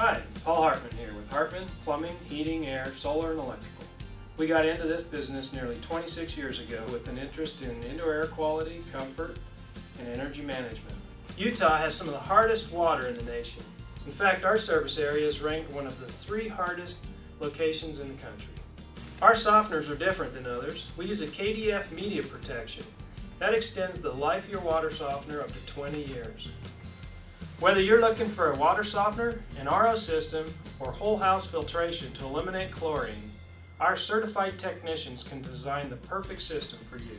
Hi, Paul Hartman here with Hartman Plumbing, Heating, Air, Solar, and Electrical. We got into this business nearly 26 years ago with an interest in indoor air quality, comfort, and energy management. Utah has some of the hardest water in the nation. In fact, our service area is ranked one of the 3 hardest locations in the country. Our softeners are different than others. We use a KDF media protection. That extends the life of your water softener up to 20 years. Whether you're looking for a water softener, an RO system, or whole house filtration to eliminate chlorine, our certified technicians can design the perfect system for you.